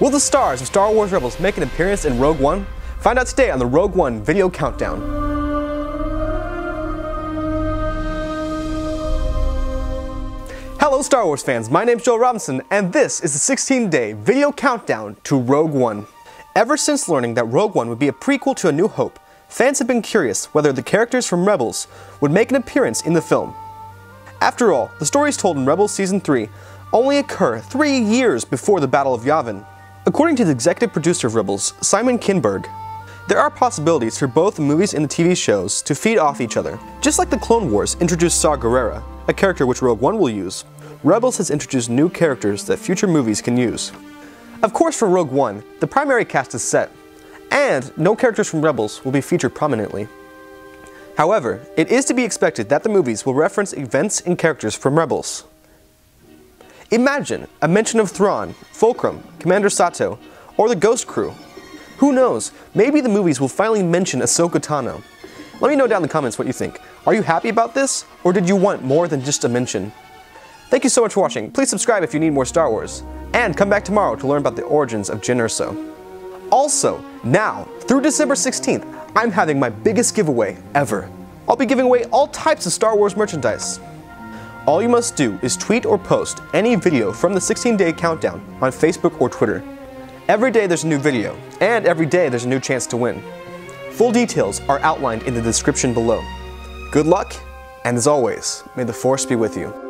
Will the stars of Star Wars Rebels make an appearance in Rogue One? Find out today on the Rogue One Video Countdown. Hello Star Wars fans, my name's Joel Robinson, and this is the 16-day video countdown to Rogue One. Ever since learning that Rogue One would be a prequel to A New Hope, fans have been curious whether the characters from Rebels would make an appearance in the film. After all, the stories told in Rebels Season 3 only occur 3 years before the Battle of Yavin. According to the executive producer of Rebels, Simon Kinberg, there are possibilities for both the movies and the TV shows to feed off each other. Just like the Clone Wars introduced Saw Gerrera, a character which Rogue One will use, Rebels has introduced new characters that future movies can use. Of course, for Rogue One, the primary cast is set, and no characters from Rebels will be featured prominently. However, it is to be expected that the movies will reference events and characters from Rebels. Imagine a mention of Thrawn, Fulcrum, Commander Sato, or the Ghost Crew. Who knows, maybe the movies will finally mention Ahsoka Tano. Let me know down in the comments what you think. Are you happy about this, or did you want more than just a mention? Thank you so much for watching. Please subscribe if you need more Star Wars, and come back tomorrow to learn about the origins of Jyn Erso. Also, now, through December 16th, I'm having my biggest giveaway ever. I'll be giving away all types of Star Wars merchandise. All you must do is tweet or post any video from the 16-day countdown on Facebook or Twitter. Every day there's a new video, and every day there's a new chance to win. Full details are outlined in the description below. Good luck, and as always, may the Force be with you.